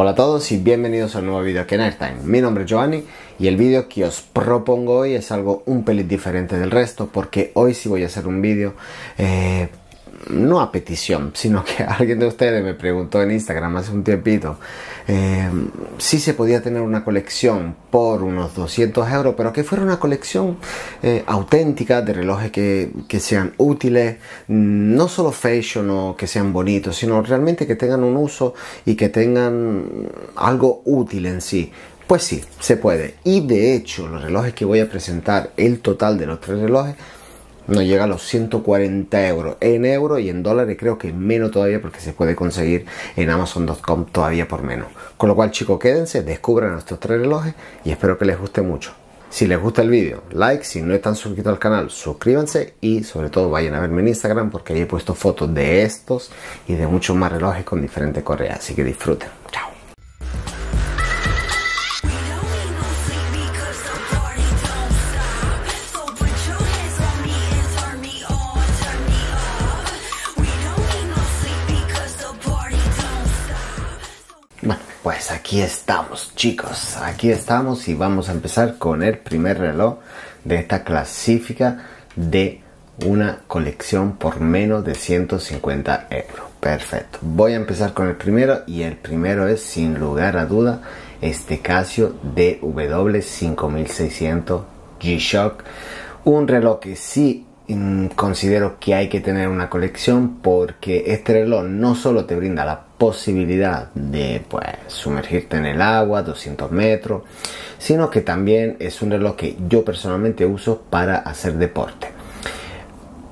Hola a todos y bienvenidos a un nuevo vídeo aquí en Airtime. Mi nombre es Giovanni y el vídeo que os propongo hoy es algo un pelín diferente del resto, porque hoy sí voy a hacer un vídeo no a petición, sino que alguien de ustedes me preguntó en Instagram hace un tiempito si se podía tener una colección por unos 200 euros, pero que fuera una colección auténtica de relojes que sean útiles, no solo fashion o que sean bonitos, sino realmente que tengan un uso y que tengan algo útil en sí. Pues sí, se puede, y de hecho los relojes que voy a presentar, el total de los tres relojes, no llega a los 140 euros en euros, y en dólares creo que menos todavía, porque se puede conseguir en Amazon.com todavía por menos. Con lo cual, chicos, quédense, descubran estos tres relojes y espero que les guste mucho. Si les gusta el vídeo, like; si no están suscritos al canal, suscríbanse, y sobre todo vayan a verme en Instagram, porque ahí he puesto fotos de estos y de muchos más relojes con diferentes correas. Así que disfruten. Chao. Pues aquí estamos, chicos, aquí estamos, y vamos a empezar con el primer reloj de esta clasifica de una colección por menos de 150 euros. Perfecto, voy a empezar con el primero, y el primero es sin lugar a duda este Casio DW5600 G-Shock, un reloj que sí considero que hay que tener una colección, porque este reloj no solo te brinda la posibilidad de sumergirte en el agua 200 metros, sino que también es un reloj que yo personalmente uso para hacer deporte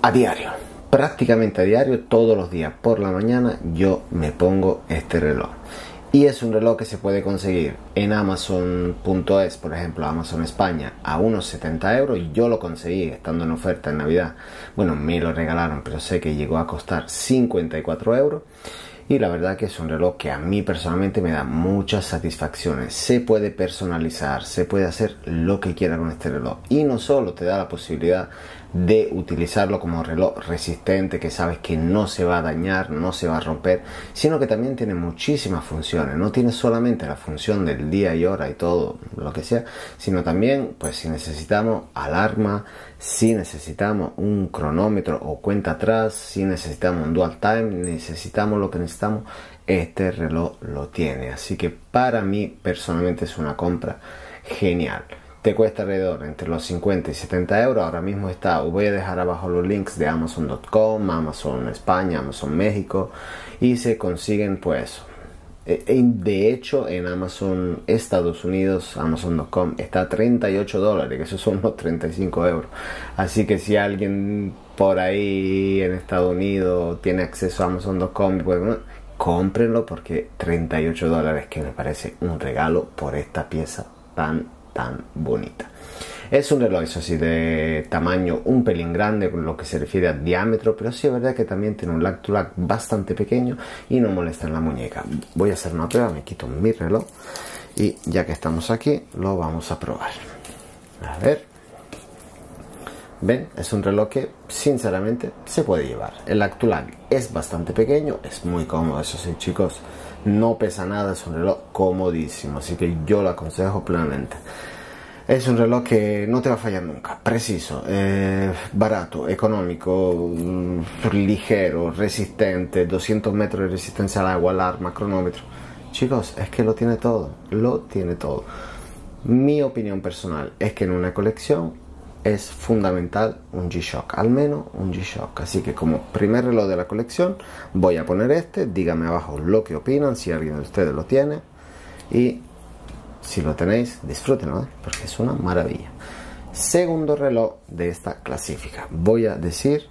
a diario, prácticamente a diario. Todos los días por la mañana yo me pongo este reloj, y es un reloj que se puede conseguir en Amazon.es, por ejemplo Amazon España, a unos 70 euros. Yo lo conseguí estando en oferta en Navidad. Bueno, me lo regalaron, pero sé que llegó a costar 54 euros, y la verdad que es un reloj que a mí personalmente me da muchas satisfacciones. Se puede personalizar, se puede hacer lo que quiera con este reloj, y no solo te da la posibilidad de utilizarlo como reloj resistente, que sabes que no se va a dañar, no se va a romper, sino que también tiene muchísimas funciones. No tiene solamente la función del día y hora y todo lo que sea, sino también, pues si necesitamos alarma, si necesitamos un cronómetro o cuenta atrás, si necesitamos un dual time, necesitamos lo que necesitamos, este reloj lo tiene. Así que para mí personalmente es una compra genial. Te cuesta alrededor entre los 50 y 70 euros. Ahora mismo está, os voy a dejar abajo los links de Amazon.com, Amazon España, Amazon México, y se consiguen pues, de hecho en Amazon Estados Unidos, Amazon.com, está a 38 dólares, que esos son los 35 euros. Así que si alguien por ahí en Estados Unidos tiene acceso a Amazon.com, bueno, cómprenlo, porque 38 dólares que me parece un regalo por esta pieza tan bonita. Es un reloj, eso sí, de tamaño un pelín grande con lo que se refiere a diámetro, pero sí es verdad que también tiene un lag to lag bastante pequeño y no molesta en la muñeca. Voy a hacer una prueba, me quito mi reloj y ya que estamos aquí lo vamos a probar. A ver, ven, es un reloj que sinceramente se puede llevar. El lag to lag es bastante pequeño, es muy cómodo, eso sí, chicos. No pesa nada, es un reloj comodísimo, así que yo lo aconsejo plenamente. Es un reloj que no te va a fallar nunca, preciso, barato, económico, ligero, resistente, 200 metros de resistencia al agua, alarma, cronómetro. Chicos, es que lo tiene todo, lo tiene todo. Mi opinión personal es que en una colección es fundamental un G-Shock, al menos un G-Shock. Así que como primer reloj de la colección voy a poner este. Díganme abajo lo que opinan, si alguien de ustedes lo tiene, y si lo tenéis, disfrútenlo, ¿eh? Porque es una maravilla. Segundo reloj de esta clasifica, voy a decir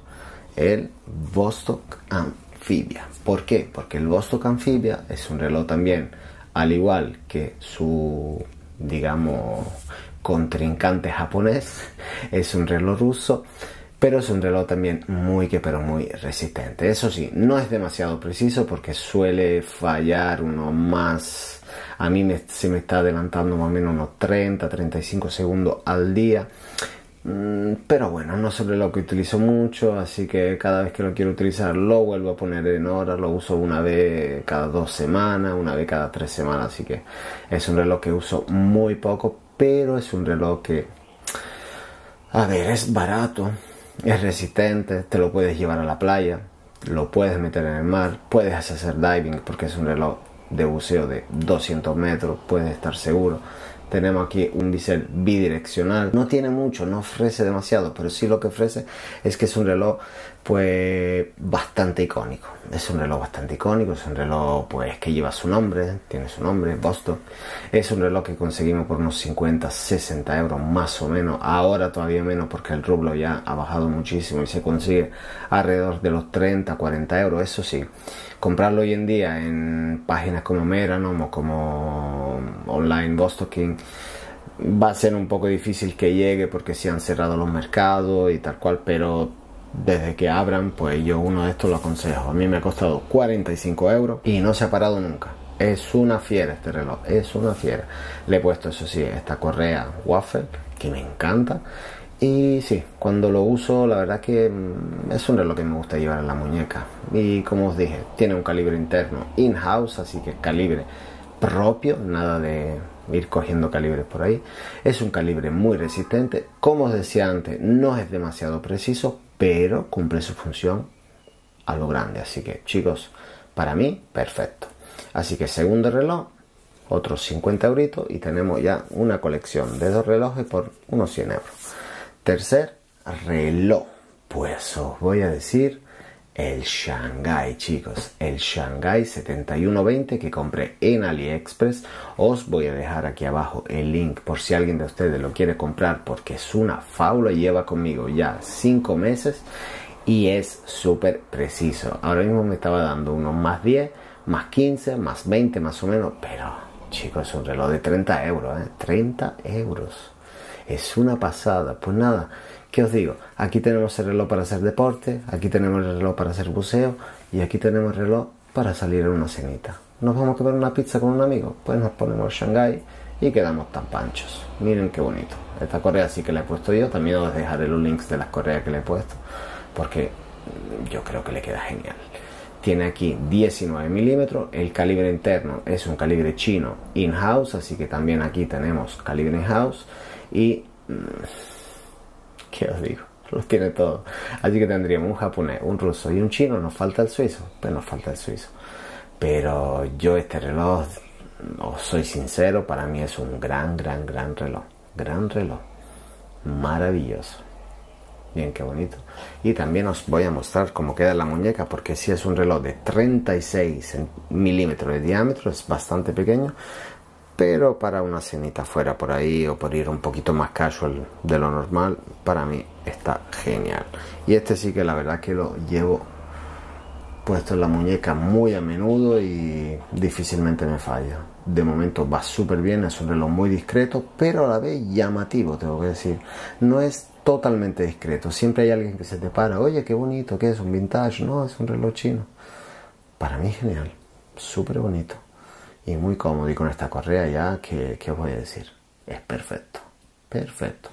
el Vostok Amphibia. ¿Por qué? Porque el Vostok Amphibia es un reloj también, al igual que su, digamos, contrincante japonés, es un reloj ruso, pero es un reloj también muy muy resistente. Eso sí, no es demasiado preciso porque suele fallar uno más, a mí se me está adelantando más o menos unos 30-35 segundos al día, Pero bueno, no suele lo que utilizo mucho, así que cada vez que lo quiero utilizar lo vuelvo a poner en hora, lo uso una vez cada 2 semanas, una vez cada 3 semanas, así que es un reloj que uso muy poco, pero es un reloj que, a ver, es barato, es resistente, te lo puedes llevar a la playa, lo puedes meter en el mar, puedes hacer diving porque es un reloj de buceo de 200 metros, puedes estar seguro. Tenemos aquí un bisel bidireccional, no tiene mucho, no ofrece demasiado, pero sí lo que ofrece es que es un reloj pues bastante icónico. Es un reloj bastante icónico, es un reloj pues que lleva su nombre, tiene su nombre, Vostok. Es un reloj que conseguimos por unos 50, 60 euros más o menos, ahora todavía menos porque el rublo ya ha bajado muchísimo y se consigue alrededor de los 30, 40 euros, eso sí. Comprarlo hoy en día en páginas como Meranom o como Online Vostok King va a ser un poco difícil que llegue porque se han cerrado los mercados y tal cual, pero desde que abran pues yo uno de estos lo aconsejo. A mí me ha costado 45 euros y no se ha parado nunca. Es una fiera este reloj, es una fiera. Le he puesto, eso sí, esta correa waffle que me encanta. Y sí, cuando lo uso, la verdad que es un reloj que me gusta llevar en la muñeca. Y como os dije, tiene un calibre interno in-house, así que calibre propio, nada de ir cogiendo calibres por ahí. Es un calibre muy resistente, como os decía antes, no es demasiado preciso, pero cumple su función a lo grande. Así que chicos, para mí, perfecto. Así que segundo reloj, otros 50 euritos y tenemos ya una colección de 2 relojes por unos 100 euros. Tercer reloj, pues os voy a decir el Shanghai, chicos, el Shanghai 7120 que compré en AliExpress. Os voy a dejar aquí abajo el link por si alguien de ustedes lo quiere comprar porque es una fábula, lleva conmigo ya 5 meses y es súper preciso. Ahora mismo me estaba dando unos más 10, más 15, más 20 más o menos, pero chicos, es un reloj de 30 euros, 30 euros. Es una pasada. Pues nada, ¿qué os digo? Aquí tenemos el reloj para hacer deporte, aquí tenemos el reloj para hacer buceo y aquí tenemos el reloj para salir a una cenita. ¿Nos vamos a comer una pizza con un amigo? Pues nos ponemos el Shanghai y quedamos tan panchos. Miren qué bonito. Esta correa sí que la he puesto yo. También os dejaré los links de las correas que le he puesto porque yo creo que le queda genial. Tiene aquí 19 milímetros, el calibre interno es un calibre chino in-house, así que también aquí tenemos calibre in-house. Y ¿qué os digo? Los tiene todo. Así que tendríamos un japonés, un ruso y un chino. Nos falta el suizo, pues nos falta el suizo. Pero yo este reloj, os soy sincero, para mí es un gran reloj. Gran reloj. Maravilloso. Bien, qué bonito. Y también os voy a mostrar cómo queda la muñeca, porque si es un reloj de 36 milímetros de diámetro, es bastante pequeño. Pero para una cenita fuera por ahí o por ir un poquito más casual de lo normal, para mí está genial. Y este sí que la verdad que lo llevo puesto en la muñeca muy a menudo y difícilmente me falla. De momento va súper bien, es un reloj muy discreto, pero a la vez llamativo, tengo que decir. No es totalmente discreto, siempre hay alguien que se te para, oye, qué bonito, ¿qué es? ¿Un vintage? No, es un reloj chino. Para mí genial, súper bonito. Y muy cómodo, y con esta correa ya, ¿qué os voy a decir? Es perfecto, perfecto.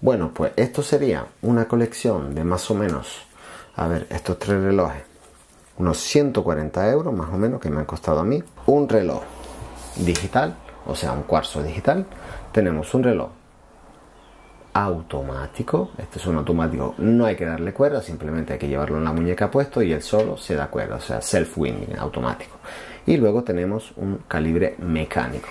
Bueno, pues esto sería una colección de más o menos, a ver, estos 3 relojes, unos 140 euros más o menos que me han costado a mí. Un reloj digital, o sea, un cuarzo digital. Tenemos un reloj automático, este es un automático, no hay que darle cuerda, simplemente hay que llevarlo en la muñeca puesto y él solo se da cuerda, o sea, self-winding, automático. Y luego tenemos un calibre mecánico.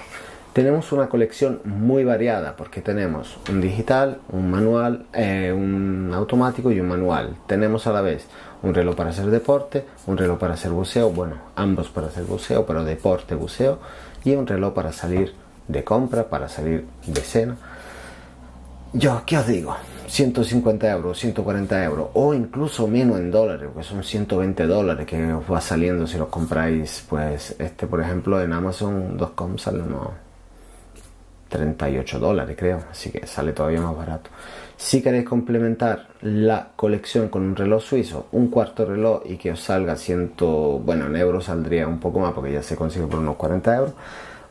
Tenemos una colección muy variada porque tenemos un digital, un manual, un automático y un manual. Tenemos a la vez un reloj para hacer deporte, un reloj para hacer buceo, bueno, ambos para hacer buceo, pero deporte, buceo, y un reloj para salir de compra, para salir de cena. Yo, ¿qué os digo? 150 euros, 140 euros o incluso menos en dólares, porque son 120 dólares que os va saliendo si los compráis. Pues este, por ejemplo, en Amazon.com sale unos 38 dólares, creo, así que sale todavía más barato. Si queréis complementar la colección con un reloj suizo, un cuarto reloj y que os salga 100, bueno, en euros saldría un poco más porque ya se consigue por unos 40 euros.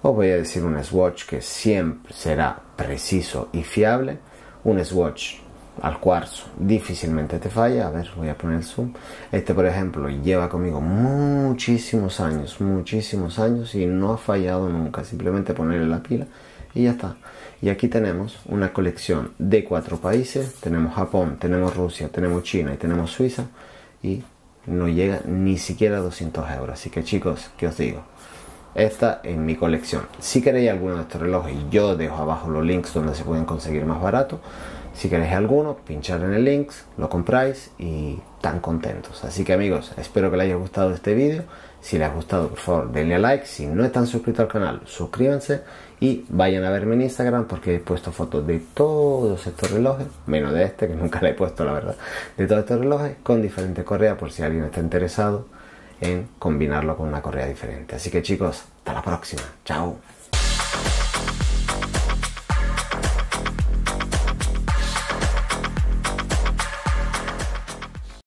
Os voy a decir un Swatch que siempre será preciso y fiable. Un Swatch al cuarzo difícilmente te falla. A ver, voy a poner el zoom. Este, por ejemplo, lleva conmigo muchísimos años y no ha fallado nunca. Simplemente ponerle la pila y ya está. Y aquí tenemos una colección de 4 países. Tenemos Japón, tenemos Rusia, tenemos China y tenemos Suiza. Y no llega ni siquiera a 200 euros. Así que, chicos, ¿qué os digo? Esta es mi colección. Si queréis alguno de estos relojes, yo dejo abajo los links donde se pueden conseguir más barato. Si queréis alguno, pinchar en el link, lo compráis y tan contentos. Así que, amigos, espero que les haya gustado este vídeo. Si les ha gustado, por favor, denle a like. Si no están suscritos al canal, suscríbanse y vayan a verme en Instagram, porque he puesto fotos de todos estos relojes, menos de este, que nunca le he puesto, la verdad, de todos estos relojes con diferentes correas, por si alguien está interesado en combinarlo con una correa diferente. Así que, chicos, hasta la próxima. Chao.